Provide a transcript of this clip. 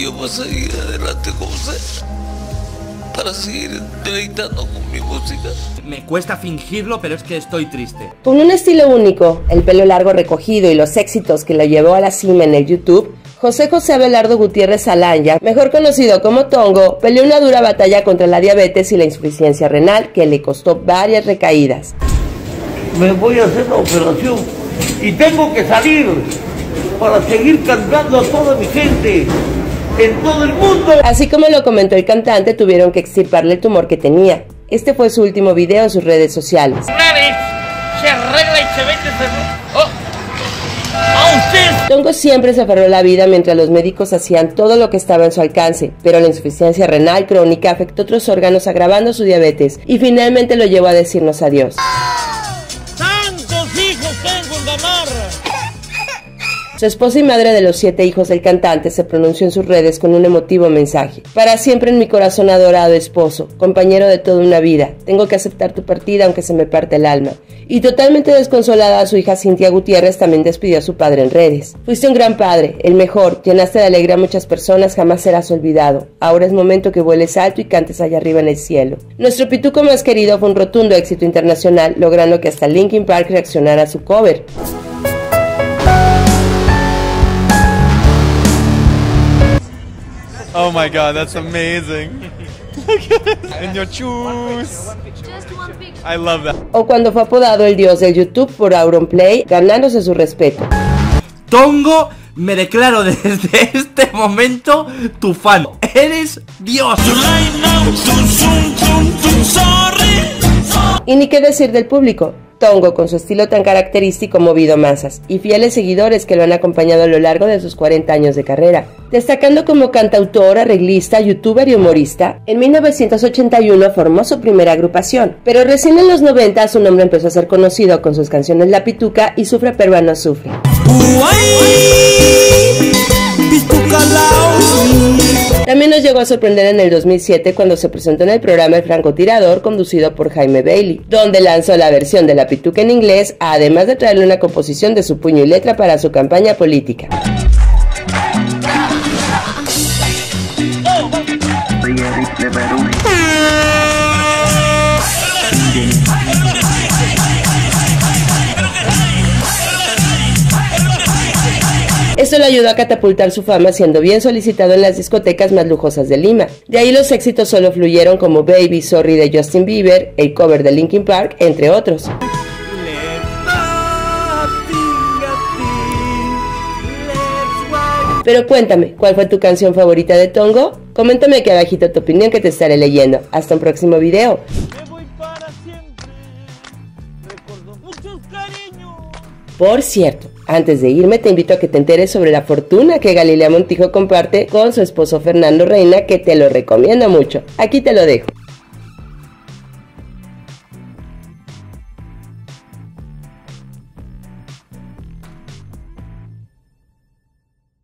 y yo voy a seguir adelante con usted para seguir deleitando con mi música. Me cuesta fingirlo, pero es que estoy triste. Con un estilo único, el pelo largo recogido y los éxitos que lo llevó a la cima en el YouTube, José José Abelardo Gutiérrez Alanya, mejor conocido como Tongo, peleó una dura batalla contra la diabetes y la insuficiencia renal que le costó varias recaídas. Me voy a hacer la operación y tengo que salir para seguir cantando a toda mi gente en todo el mundo. Así como lo comentó el cantante, tuvieron que extirparle el tumor que tenía. Este fue su último video en sus redes sociales. Una vez se arregla y se vende, Tongo siempre se aferró a la vida mientras los médicos hacían todo lo que estaba en su alcance, pero la insuficiencia renal crónica afectó otros órganos agravando su diabetes y finalmente lo llevó a decirnos adiós. ¡Tantos hijos tengo en la mar! Su esposa y madre de los 7 hijos del cantante se pronunció en sus redes con un emotivo mensaje. Para siempre en mi corazón, adorado esposo, compañero de toda una vida, tengo que aceptar tu partida aunque se me parte el alma. Y totalmente desconsolada, su hija Cynthia Gutiérrez también despidió a su padre en redes. Fuiste un gran padre, el mejor, llenaste de alegría a muchas personas, jamás serás olvidado. Ahora es momento que vueles alto y cantes allá arriba en el cielo. Nuestro pituco más querido fue un rotundo éxito internacional, logrando que hasta Linkin Park reaccionara a su cover. Oh my God, that's amazing. And your shoes. I love that. O cuando fue apodado el dios del YouTube por Auron Play, ganándose su respeto. Tongo, me declaro desde este momento tu fan. Eres Dios. Y ni qué decir del público. Tongo, con su estilo tan característico, ha movido masas y fieles seguidores que lo han acompañado a lo largo de sus 40 años de carrera. Destacando como cantautor, arreglista, youtuber y humorista, en 1981 formó su primera agrupación, pero recién en los 90 su nombre empezó a ser conocido con sus canciones La Pituca y Sufre Peruano Sufre. También nos llegó a sorprender en el 2007 cuando se presentó en el programa El Francotirador, conducido por Jaime Bailey, donde lanzó la versión de La Pituca en inglés, además de traerle una composición de su puño y letra para su campaña política. Esto le ayudó a catapultar su fama, siendo bien solicitado en las discotecas más lujosas de Lima. De ahí los éxitos solo fluyeron, como Baby Sorry de Justin Bieber, el cover de Linkin Park, entre otros. Pero cuéntame, ¿cuál fue tu canción favorita de Tongo? Coméntame aquí abajito tu opinión, que te estaré leyendo. Hasta un próximo video. Por cierto, antes de irme te invito a que te enteres sobre la fortuna que Galilea Montijo comparte con su esposo Fernando Reina, que te lo recomiendo mucho. Aquí te lo dejo.